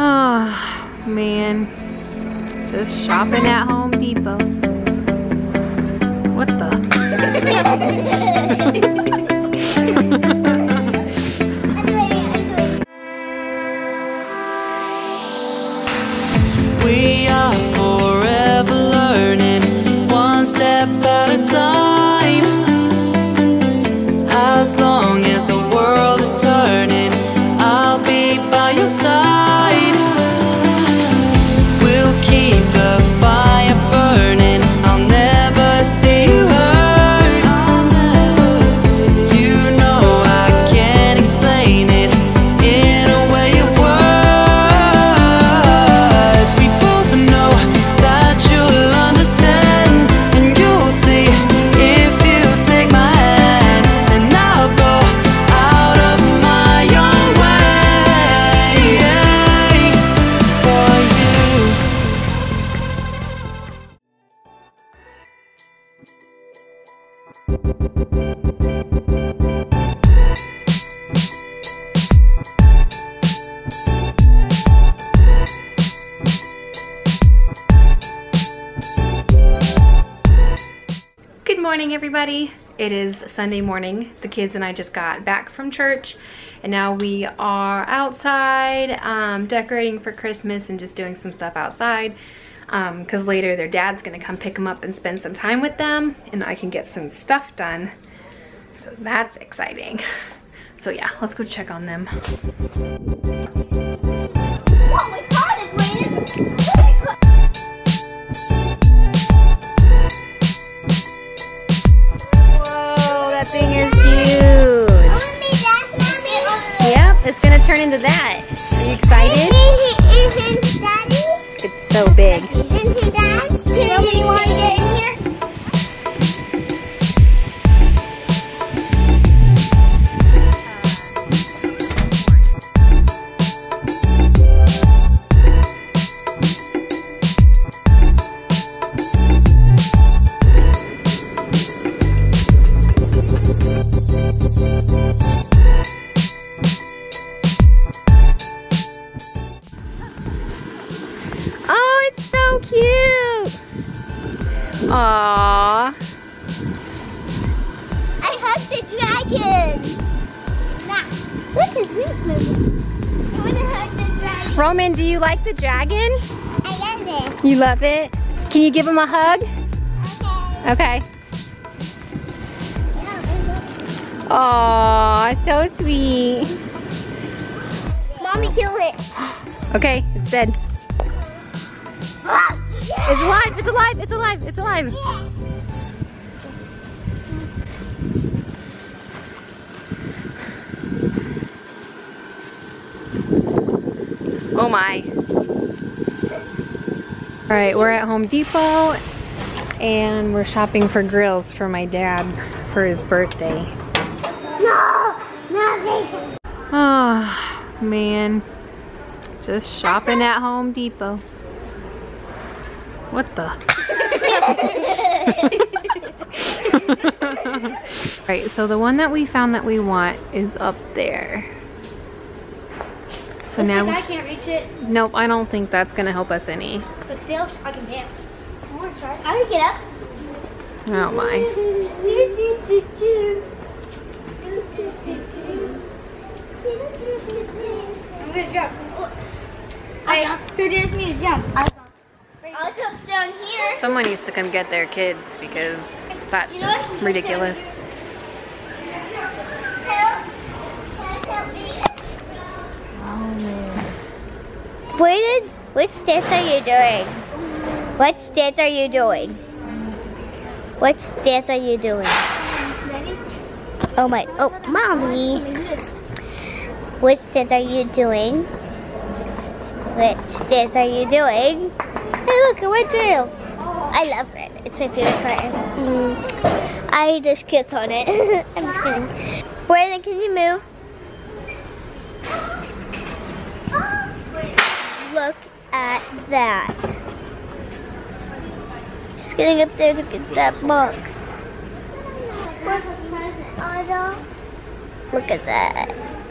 Oh, man. Just shopping at Home Depot. What the? We are forever learning, one step at a time. As long as the world is turning, I'll be by your side. We'll keep the fire burning, I'll never see you hurt. You know I can't explain it in a way of words. We both know that you'll understand, and you'll see if you take my hand. And I'll go out of my own way for you. Good morning, everybody. It is Sunday morning. The kids and I just got back from church, and now we are outside decorating for Christmas and just doing some stuff outside because later their dad's gonna come pick them up and spend some time with them, and I can get some stuff done. So that's exciting. So yeah, let's go check on them. Whoa, that thing is huge. Yep, it's gonna turn into that. Are you excited? It's so big. Nobody want to get in here? Aww. I hugged the dragon. Nah, this is weird movie. I want to hug the dragon. Roman, do you like the dragon? I love it. You love it? Can you give him a hug? Okay. Okay. Aww, so sweet. Mommy, kill it. Okay, it's dead. Yeah. It's alive, it's alive, it's alive, it's alive. Yeah. Oh my. All right, we're at Home Depot and we're shopping for grills for my dad for his birthday. No, nothing. Oh man, just shopping at Home Depot. What the? Right, so the one that we found that we want is up there. So now I can't reach it. Nope, I don't think that's gonna help us any. But still, I can dance. I want to try. I can get up. Oh my! I'm gonna jump. Wait, who dares me to jump? I'll jump down here. Someone needs to come get their kids because that's just ridiculous. Help. Which stance are you doing? What stance are you doing? What stance are you doing? Oh my, oh, Mommy. Which stance are you doing? Which stance are you doing? Hey, look, I went through. I love red. It's my favorite color. I just kissed on it. I'm just kidding. Brayden, can you move? Look at that. Just getting up there to get that box. Look at that.